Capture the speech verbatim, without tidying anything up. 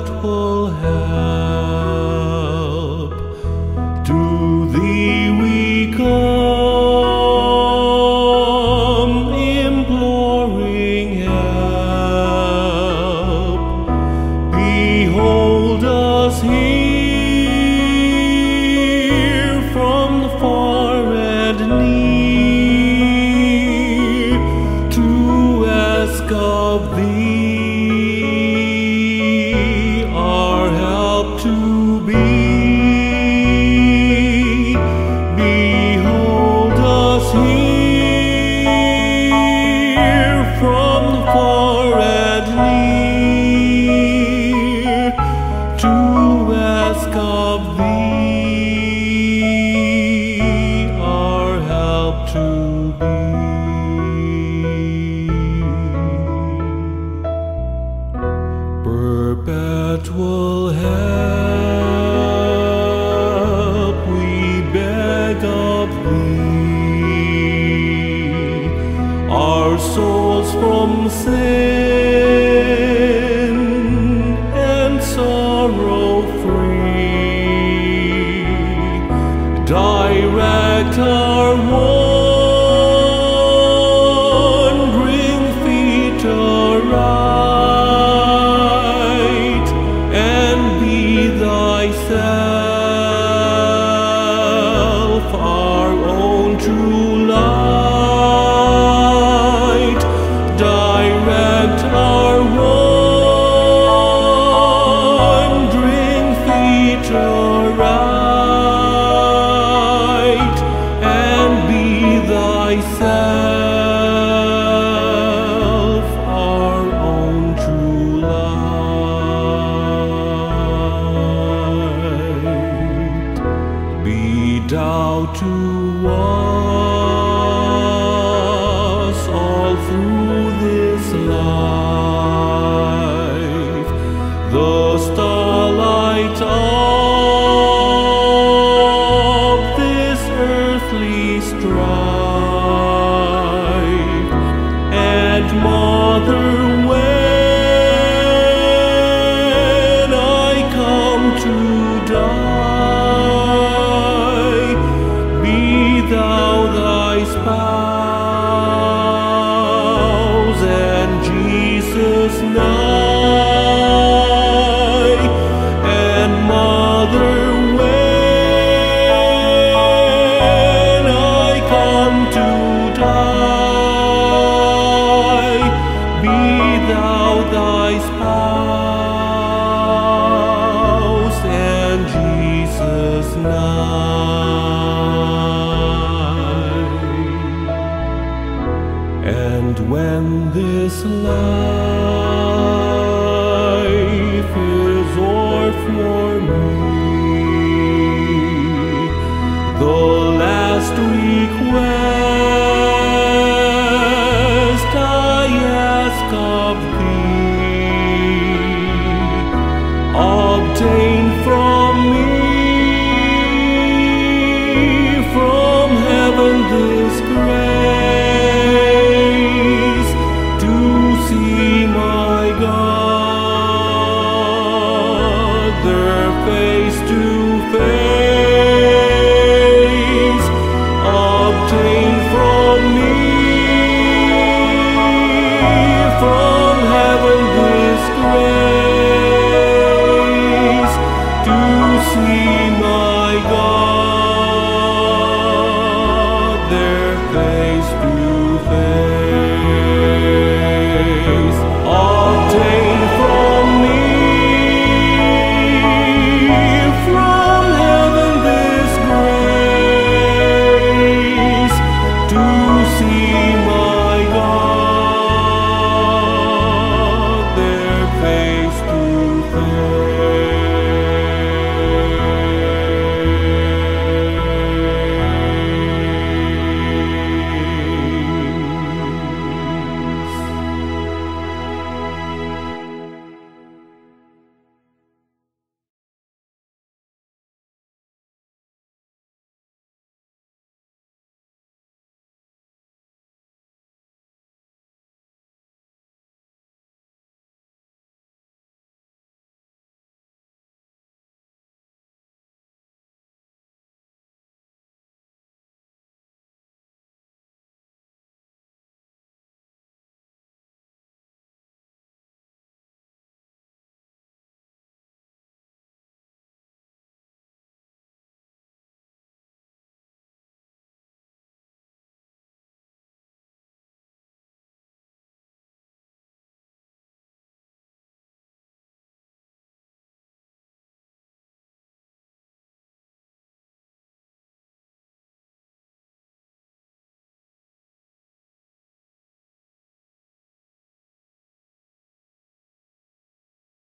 Perpetual help, to Thee we come, imploring help. Behold us here, from the far and near, to ask of Thee to be. Behold us here, from the far and near, to ask of Thee our help to be. Perpetual help, our souls from sin and sorrow free, direct our wandering feet aright, and be Thyself our own true light. Thyself our own true light, be Thou to us all through this life, the starlight of this earthly strife. Mother, when I come to die, be Thou Thy spouse, and Jesus nigh. And Mother, when I come to die, Thy spouse, and Jesus nigh. And when this life is o'er for me, the last request I ask of Thee, obtain from me, from heaven, this grace to see my God, their face to